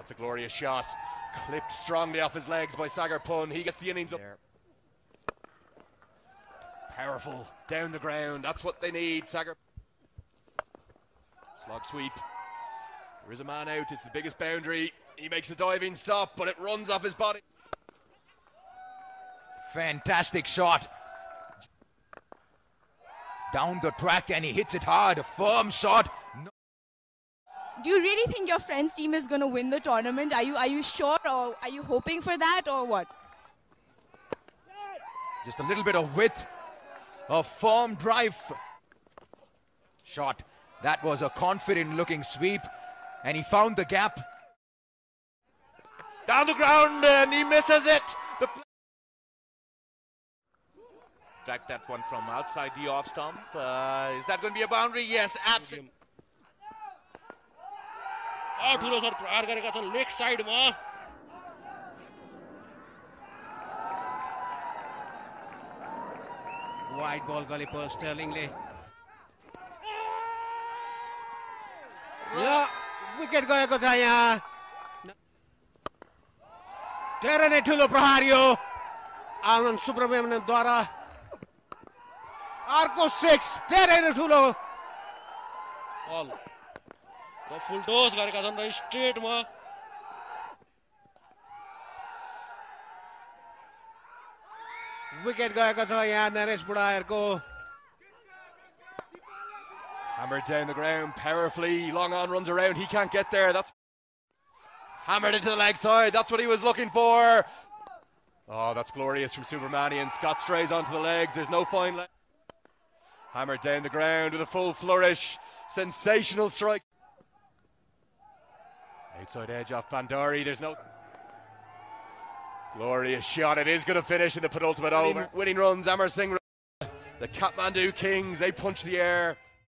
that's a glorious shot. Clipped strongly off his legs by Sagar Pun. He gets the innings up. There. Powerful, down the ground. That's what they need, Sagar. Slog sweep. There is a man out. It's the biggest boundary. He makes a diving stop, but it runs off his body. Fantastic shot. Down the track, and he hits it hard. A firm shot. No. Do you really think your friend's team is going to win the tournament? Are you sure, or are you hoping for that, or what? Just a little bit of width. A firm drive. Shot. That was a confident-looking sweep, and he found the gap. Down the ground, and he misses it. Track that one from outside the off stump. Is that going to be a boundary? Yes, absolutely. Leg side ma. Wide ball golliper Sterlingly. Yeah, wicket gayeko cha yaha. Tera ne thulo prahar yo. Aman Supermanian dwara. Arco 6. Tera ne thulo. Ball. The full dose gareka chan rahi straight ma. Wicket gayeko cha yaha Naresh Budayar ko. Hammered down the ground powerfully. Long on runs around. He can't get there. That's hammered into the leg side. That's what he was looking for. Oh, that's glorious from Supermanian. Scott strays onto the legs. There's no fine leg. Hammered down the ground with a full flourish. Sensational strike. Outside edge off Bandari. There's no glorious shot. It is going to finish in the penultimate over. Winning runs. Amarsingh. The Kathmandu Kings. They punch the air.